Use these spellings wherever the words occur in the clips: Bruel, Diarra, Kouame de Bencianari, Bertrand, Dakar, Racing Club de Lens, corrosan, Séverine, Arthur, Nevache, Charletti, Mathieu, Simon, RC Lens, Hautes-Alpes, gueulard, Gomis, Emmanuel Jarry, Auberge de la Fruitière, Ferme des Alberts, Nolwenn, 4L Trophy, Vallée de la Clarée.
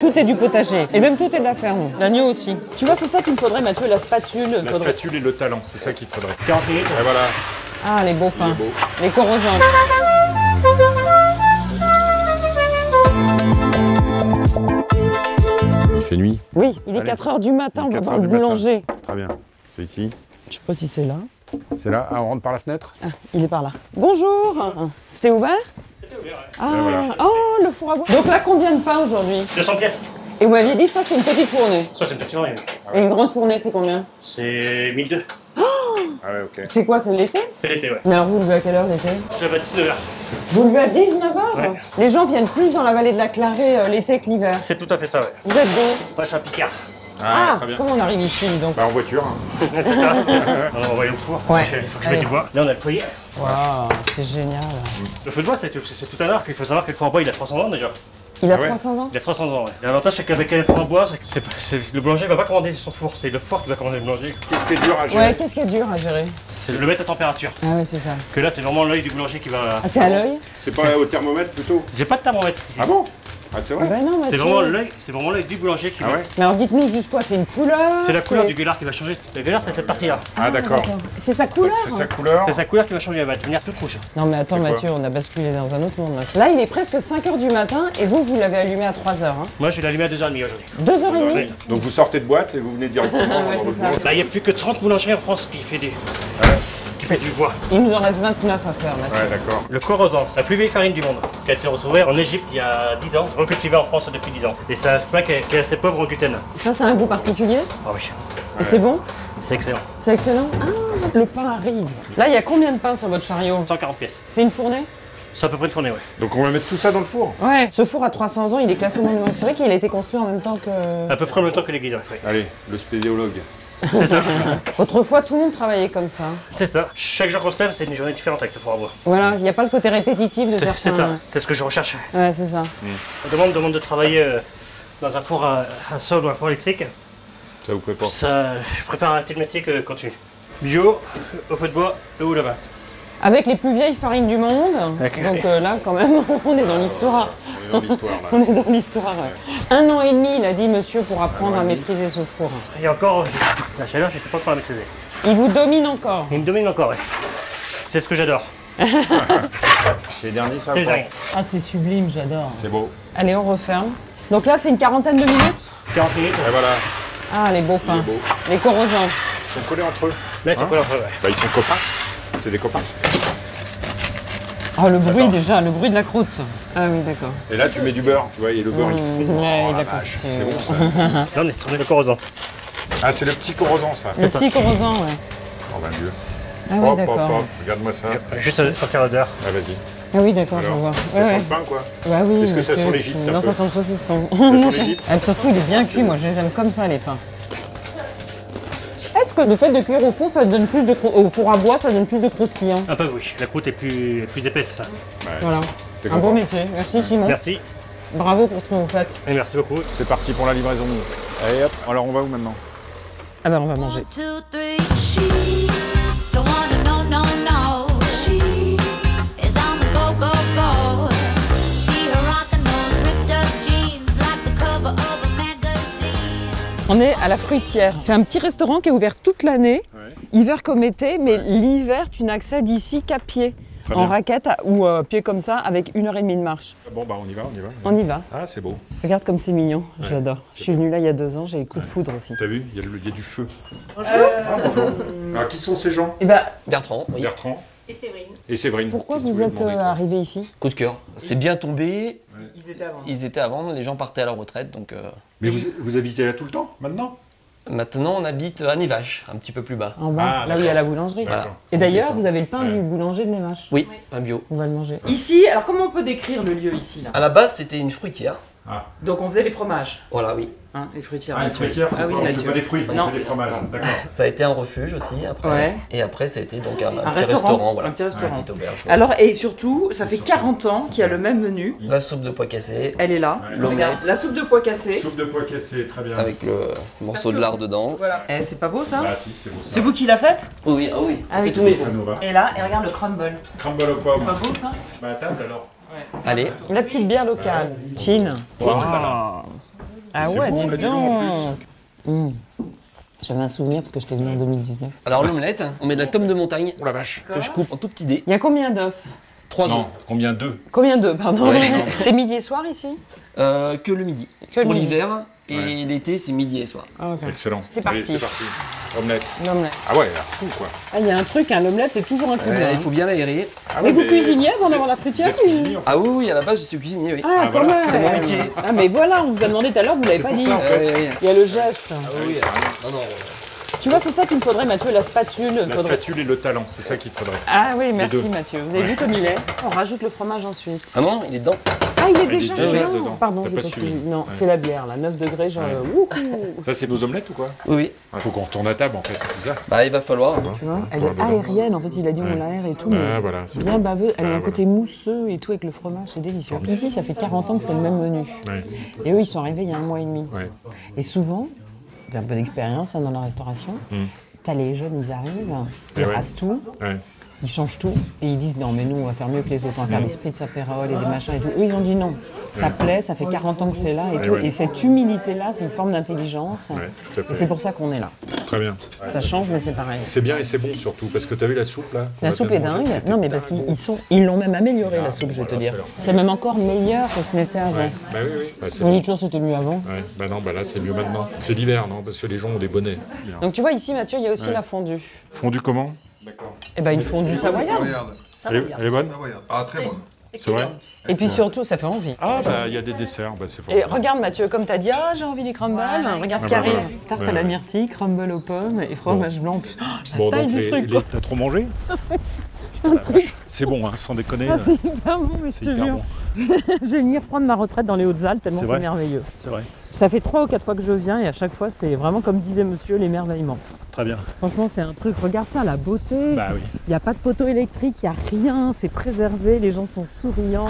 Tout est du potager, et même tout est de la ferme. L'agneau aussi. Tu vois, c'est ça qu'il me faudrait, Mathieu, la spatule. La spatule et le talent, c'est ça qu'il te faudrait. 40 minutes. Et voilà. Ah, les beaux pains. Les corrosants. Il fait nuit. Oui, il est 4h du matin, on va voir le boulanger. Très bien, c'est ici. Je sais pas si c'est là. C'est là, ah, on rentre par la fenêtre. Ah, il est par là. Bonjour. C'était ouvert? Ah, voilà. Oh, le four à bois. Donc là, combien de pains aujourd'hui? 200 pièces. Et vous m'aviez dit, ça, c'est une petite fournée. Ça, c'est une petite fournée. Ah ouais. Et une grande fournée, c'est combien? C'est 1200. Oh, ah ouais, ok. C'est quoi, c'est l'été? C'est l'été, ouais. Mais alors, vous levez à quelle heure l'été? Je lève à 19h. Vous levez à 19h? Ouais. Les gens viennent plus dans la vallée de la Clarée l'été que l'hiver. C'est tout à fait ça, ouais. Vous êtes bon? Moi, je suis un Picard. Ah, très bien. Comment on arrive ici, donc? Bah, en voiture. Hein. C'est ça. On va aller au four. Ouais. Il faut que je mette du bois. Là, on a le foyer. Waouh, c'est génial. Le feu de bois, c'est tout un art. Il faut savoir que le feu en bois, il a 300 ans déjà. Il a 300 ans? Il a 300 ans, ouais. L'avantage, c'est qu'avec un four en bois, c'est le boulanger ne va pas commander son four. C'est le four qui va commander le boulanger. Qu'est-ce qui est dur à gérer? Ouais, qu'est-ce qui est dur à gérer? C'est le mettre à température. Ah, ouais, c'est ça. Que là, c'est vraiment l'œil du boulanger qui va. Ah, c'est à l'œil? C'est pas au thermomètre plutôt? J'ai pas de thermomètre. Ah bon? Ah, c'est vrai? Ah ben c'est vraiment l'œil du boulanger qui va. Ouais. Mais alors dites-nous juste quoi, c'est une couleur? C'est la couleur du gueulard qui va changer. Le gueulard, c'est cette partie-là. Ah, d'accord. C'est sa couleur? C'est sa couleur. C'est sa couleur qui va changer, elle va devenir toute rouge. Non mais attends Mathieu, on a basculé dans un autre monde. Là, il est presque 5h du matin et vous l'avez allumé à 3h. Hein. Moi, je l'ai allumé à 2h30 aujourd'hui. 2h30? Donc vous sortez de boîte et vous venez directement dans votre boîte. Là, il n'y a plus que 30 boulangers en France qui fait des... C'est du bois. Il nous en reste 29 à faire, Mathieu. Ouais, d'accord. Le corrosan, c'est la plus vieille farine du monde, qui a été retrouvée en Égypte il y a 10 ans, recultivée en France depuis 10 ans. Et c'est un pain qui est assez pauvre en gluten. Ça, c'est un goût particulier? Ah oui. Et c'est bon? C'est excellent. C'est excellent? Ah, le pain arrive. Là, il y a combien de pain sur votre chariot? 140 pièces. C'est une fournée? C'est à peu près une fournée, oui. Donc on va mettre tout ça dans le four? Ouais. Ce four à 300 ans, il est classé au monument historique et il a été construit en même temps que... À peu près en même temps que l'église, oui. Allez, le spéléologue. C'est ça. Autrefois, tout le monde travaillait comme ça. C'est ça. Chaque jour qu'on se lève, c'est une journée différente avec le four à bois. Voilà, il n'y a pas le côté répétitif de certains. C'est ça, c'est ce que je recherche. Ouais, c'est ça. On demande de travailler dans un four à sol ou un four électrique. Ça vous plaît pas? Ça, je préfère arrêter le métier que continuer. Bio, au feu de bois, le haut le vin. Avec les plus vieilles farines du monde, donc là quand même on est dans l'histoire. On est dans l'histoire là. On est dans l'histoire. Ouais. 1 an et demi, il a dit monsieur, pour apprendre à maîtriser ce four. Et encore, la chaleur, je ne sais pas comment la maîtriser. Il vous domine encore? Il me domine encore, oui. C'est ce que j'adore. C'est les derniers, ça? C'est les derniers. Ah, c'est sublime, j'adore. C'est beau. Allez, on referme. Donc là, c'est une quarantaine de minutes? 40 minutes. Et voilà. Ah, les beaux pains. Les corrosants. Ils sont collés entre eux. Là, ils sont collés entre eux, ouais. Bah, ils sont copains. C'est des copains. Oh, le bruit déjà, le bruit de la croûte. Ah oui, d'accord. Et là, tu mets du beurre, tu vois, et le beurre, il fond. Ouais, oh, c'est bon, ça. Là, on est sur le corrosan. Ah, c'est le petit corrosan, ça. Le petit corrosan, ouais. Oh, ben, Dieu. Ah oui, d'accord. Regarde-moi ça. Juste sortir l'odeur. Ah, vas-y. Ah oui, d'accord, je vois. Ça sent le pain, quoi. Bah oui. Est-ce que ça sent l'Égypte? Non, ça sent le saucisson. Ça sent l'Égypte. Surtout, il est bien cuit, moi, je les aime comme ça, les pains. Est-ce que le fait de cuire au four, ça donne plus de au four à bois, ça donne plus de croustillant? Un peu, oui. La croûte est plus épaisse. Ça. Ouais. Voilà. Un bon métier. Merci Simon. Merci. Bravo pour ce que vous faites. Et merci beaucoup. C'est parti pour la livraison. Allez hop. Alors on va où maintenant? Ah ben on va manger. 1, 2, 3, on est à la Fruitière. C'est un petit restaurant qui est ouvert toute l'année, hiver comme été, mais l'hiver, tu n'accèdes ici qu'à pied, en raquette ou pied comme ça, avec 1h30 de marche. Bon, bah on y va, on y va. On y va. Ah, c'est beau. Regarde comme c'est mignon, j'adore. Je suis venue là il y a 2 ans, j'ai eu coup de foudre aussi. T'as vu, il y a du feu. Bonjour. Ah, bonjour. Alors, qui sont ces gens? Eh ben, Bertrand. Oui. Bertrand. Et Séverine. Et Séverine. Pourquoi vous êtes arrivés ici? Coup de cœur. C'est bien tombé. Ouais. Ils étaient avant. Ils étaient avant. Les gens partaient à la retraite, donc. Mais vous habitez là tout le temps, maintenant? Maintenant, on habite à Nevache, un petit peu plus bas. En bas, là où il y a la boulangerie. Voilà. Et d'ailleurs, vous avez le pain du boulanger de Nevache. Oui, un bio. On va le manger. Ici, alors comment on peut décrire le lieu ici là? À la base, c'était une fruitière. Ah. Donc on faisait des fromages. Voilà, oui. Hein, les fruitières. Ah, les fruitières, c'est on ne fait pas des fruits, on fait des fromages. D'accord. Ça a été un refuge aussi, après. Ouais. Et après, ça a été donc un petit restaurant. Voilà. Un petit restaurant. Une petite auberge. Ouais. Alors, et surtout, ça fait 40 ans qu'il y a le même menu. La soupe de pois cassés. Elle est là. Ouais. Regarde, la soupe de pois cassés. Soupe de pois cassés, très bien. Avec le morceau de lard dedans. Voilà. Eh, c'est pas beau ça? Bah si, c'est beau ça. C'est vous qui l'a faite? Oui, ah oui. Avec tous les. Et là, et regarde le crumble. Crumble aux pommes. C'est pas beau ça? Bah à table alors. Ouais. Allez, la petite bière locale. Chin. Wow. Ah ouais, bon, dis donc. J'avais un souvenir parce que j'étais venu en 2019. Alors l'omelette, on met de la tome de montagne oh, la vache. Que je coupe en tout petit dé. Il y a combien d'œufs? 3 ans. Combien d'œufs? Combien d'œufs, pardon. Ouais. C'est midi et soir ici? Que le midi. Que pour l'hiver. Et ouais. L'été, c'est midi et soir. Ah, okay. Excellent. C'est parti. C'est parti. Omelette. L'omelette. Ah ouais, là, fou quoi. Ah, il y a un truc, hein, l'omelette, c'est toujours un truc. Ouais, il faut bien l'aérer. Ah mais vous cuisiniez avant d'avoir la fruitière ou... Ah oui, oui, à la base, je suis cuisinier, oui. Ah, quand même. C'est mon métier. Ah, mais voilà, on vous a demandé tout à l'heure, vous l'avez pas dit. Ça, en fait. Il y a le geste. Ah oui, non, non. Tu vois, c'est ça qu'il me faudrait, Mathieu, la spatule. La spatule et le talent, c'est ça qu'il faudrait. Ah oui, merci Mathieu. Vous avez vu comme il est. On rajoute le fromage ensuite. Ah non, il est dedans. Ah, il est déjà dedans. Pardon, j'ai pas suivi. Non, c'est la bière, là, 9 degrés, genre... Ça, c'est nos omelettes ou quoi? Oui. Il faut qu'on retourne à table, en fait, c'est ça? Bah, il va falloir. Tu vois, elle est aérienne, en fait, il a dit on l'aère et tout, mais bien baveux. Elle a un côté mousseux et tout avec le fromage, c'est délicieux. Ici, ça fait 40 ans que c'est le même menu. Et eux, ils sont arrivés il y a un mois et demi. Et souvent, c'est un peu d'expérience hein, dans la restauration. T'as les jeunes, ils arrivent, ils rasent tout, ils changent tout et ils disent non mais nous on va faire mieux que les autres, on va faire des spritz apéroles et des machins et tout. Eux ils ont dit non, ça plaît, ça fait 40 ans que c'est là et tout. Et cette humilité là, c'est une forme d'intelligence et c'est pour ça qu'on est là. Très bien. Ça change mais c'est pareil. C'est bien et c'est bon surtout parce que t'as vu la soupe là. La soupe est dingue, non mais parce qu'ils l'ont même améliorée la soupe je vais te dire. C'est même encore meilleur que ce n'était avant. Bah oui, oui. Bah, on dit toujours c'était mieux avant. Ouais. Bah non, bah là c'est mieux maintenant. C'est l'hiver non parce que les gens ont des bonnets. Bien. Donc tu vois ici Mathieu, il y a aussi la fondue. Fondue comment? Eh ben, une fondue savoyarde. Elle est bonne? Ah, très bonne. C'est vrai? Et puis surtout, ça fait envie. Ah, bah, il y a des desserts, bah, c'est fort. Et regarde, Mathieu, comme t'as dit, ah, j'ai envie du crumble, regarde ce qui arrive. Tarte à la myrtille, crumble aux pommes et fromage blanc. La taille du truc, quoi. T'as trop mangé? C'est bon, hein, sans déconner. C'est hyper bon, mais je te jure. Je vais venir prendre ma retraite dans les Hautes-Alpes, tellement c'est merveilleux. C'est vrai. Ça fait 3 ou 4 fois que je viens et à chaque fois, c'est vraiment comme disait monsieur, l'émerveillement. Très bien. Franchement, c'est un truc, regarde ça, la beauté. Bah oui. Il n'y a pas de poteau électrique, il n'y a rien, c'est préservé, les gens sont souriants.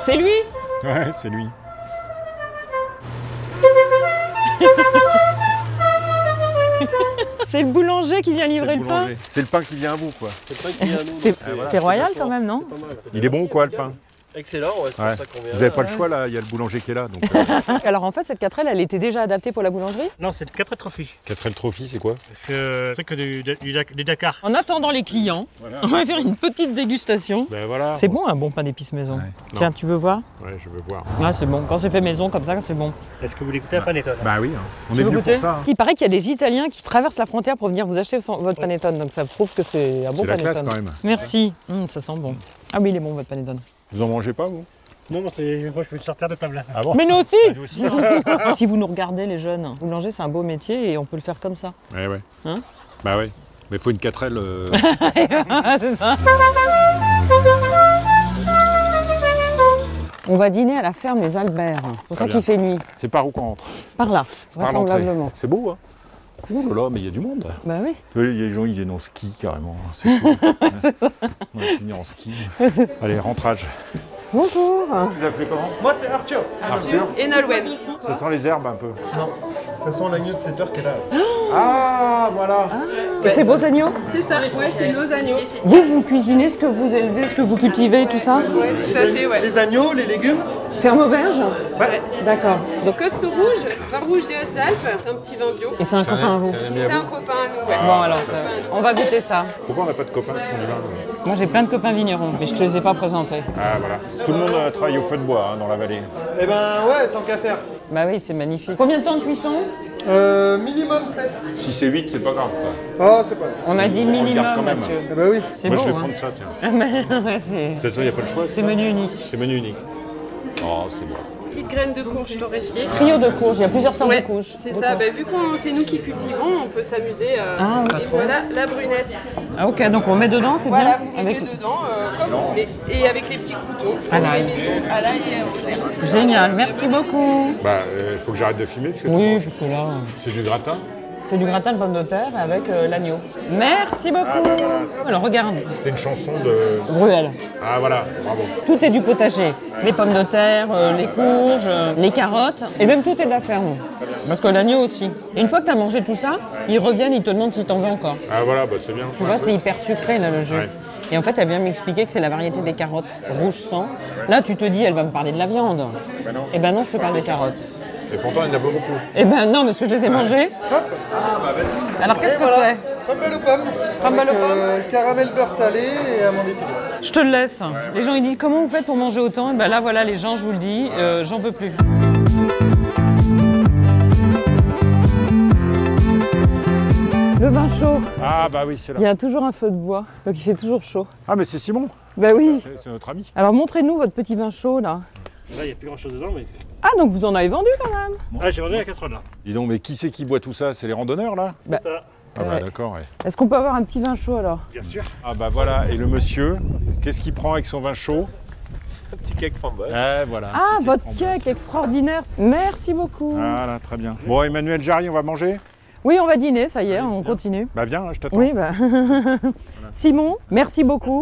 C'est lui? Ouais, c'est lui. C'est le boulanger qui vient livrer le pain. C'est le pain qui vient à vous, quoi. C'est royal quand même, non? Il est bon ou quoi, le pain? Excellent, ouais, c'est pour ça qu'on vient. Vous n'avez pas le choix, là, il y a le boulanger qui est là. Donc, Alors en fait, cette 4L, elle était déjà adaptée pour la boulangerie? Non, c'est le 4L Trophy. 4L Trophy, c'est quoi? C'est le truc des Dakar. En attendant les clients, on va faire une petite dégustation. Ben voilà. C'est bon, un bon pain d'épices maison. Ouais. Tiens, tu veux voir? Ouais, je veux voir. Ah, c'est bon. Quand c'est fait maison, comme ça, c'est bon. Est-ce que vous voulez goûter un panettone? Bah oui, on est venu pour ça. Il paraît qu'il y a des Italiens qui traversent la frontière pour venir vous acheter votre panettone. Donc ça prouve que c'est un bon panettone. C'est la classe quand même. Merci. Ça sent bon. Ah oui, il est bon, votre panettone. Vous en mangez pas, vous? Non, moi, je vais sortir de table. Ah bon? Mais nous aussi, bah, nous aussi. Si vous nous regardez, les jeunes, boulanger, c'est un beau métier et on peut le faire comme ça. Ouais, ouais. Hein? Bah ouais. Mais il faut une 4L. C'est ça. On va dîner à la ferme des Alberts. C'est pour ça qu'il fait nuit. C'est par où qu'on rentre? Par là, vraisemblablement. C'est beau, hein? Oh là là, mais il y a du monde. Bah oui. Les gens, ils viennent en ski carrément. C'est cool. C'est ça. On va finir en ski. Allez, rentrage. Bonjour. Vous vous appelez comment? Moi, c'est Arthur. Arthur. Et Nolwenn. Ça sent les herbes un peu? Non. Ça sent l'agneau de 7 heures qu'elle a. Ah, voilà. Et c'est vos agneaux? C'est ça, ouais, c'est nos agneaux. Vous cuisinez ce que vous élevez, ce que vous cultivez, tout ça? Oui, tout à fait, ouais. Les agneaux, les légumes? Ferme auberge? Ouais. D'accord. Donc Coste Rouge, vin rouge des Hautes-Alpes, un petit vin bio. Et c'est un copain à vous? C'est un copain à nous, ouais. Bon alors, on va goûter ça. Pourquoi on n'a pas de copains qui font du vin? Moi j'ai plein de copains vignerons, mais je ne te les ai pas présentés. Ah voilà. Tout le monde travaille au feu de bois hein, dans la vallée. Eh ben ouais, tant qu'à faire. Bah oui, c'est magnifique. Combien de temps de cuisson? Minimum 7. Si c'est 8, c'est pas grave quoi. Ah, c'est pas grave. On a dit minimum, quand même. Mathieu. Eh ben oui. C'est bon. Moi je vais prendre ça, tiens. De toute façon, il n'y a pas le choix. C'est menu unique. C'est menu unique. Oh, c'est bon. Petite graine de courge torréfiée. Trio de courge, il y a plusieurs sortes de courges. C'est ça, bah, vu que c'est nous qui cultivons, on peut s'amuser. Et voilà la brunette. Ah ok, donc on met dedans, c'est voilà, bien. Voilà, vous mettez dedans comme vous voulez. Et avec les petits couteaux. À l'ail. À l'ail et aux herbes. Génial, merci beaucoup. Bah, il faut que j'arrête de filmer. Parce que oui, parce que là... C'est du gratin? C'est du gratin de pommes de terre avec l'agneau. Merci beaucoup. Alors regarde. C'était une chanson de... Bruel. Ah voilà, bravo. Tout est du potager. Ouais. Les pommes de terre, les courges, les carottes. Et même tout est de la ferme. Parce que l'agneau aussi. Et une fois que tu as mangé tout ça, ils reviennent, ils te demandent si t'en veux encore. Ah voilà, bah, c'est bien. Tu vois, c'est hyper sucré là le jus. Ouais. Et en fait, elle vient m'expliquer que c'est la variété des carottes rouge sang. Là, tu te dis, elle va me parler de la viande. Ben non. Et ben non, je te parle de carottes. Et pourtant, il n'y en a pas beaucoup. Et ben non, parce que je les ai mangées. Hop. Ah, bah vas-y. Alors, qu'est-ce que c'est? Crumble aux pommes. Crumble aux pommes. Caramel beurre salé et amande effilée. Je te le laisse. Ouais, ouais. Les gens, ils disent, comment vous faites pour manger autant? Et ben là, voilà, les gens, je vous le dis, j'en peux plus. Le vin chaud. Ah bah oui, c'est là. Il y a toujours un feu de bois, donc il fait toujours chaud. Ah mais c'est Simon. Bah oui. C'est notre ami. Alors montrez-nous votre petit vin chaud là. Là, il n'y a plus grand-chose dedans, mais... Ah, donc vous en avez vendu quand même. Ah, j'ai vendu la casserole là. Dis donc, mais qui c'est qui boit tout ça? C'est les randonneurs là? C'est ça. Ah bah d'accord, ouais. Est-ce qu'on peut avoir un petit vin chaud alors? Bien sûr. Ah bah voilà, et le monsieur, qu'est-ce qu'il prend avec son vin chaud? Un petit cake framboise. Voilà, ah, votre cake extraordinaire. Merci beaucoup. Voilà, très bien. Bon, Emmanuel Jarry, on va manger? Oui, on va dîner, ça y est, on continue. Bah viens, je t'attends. Oui, bah. Simon, merci beaucoup.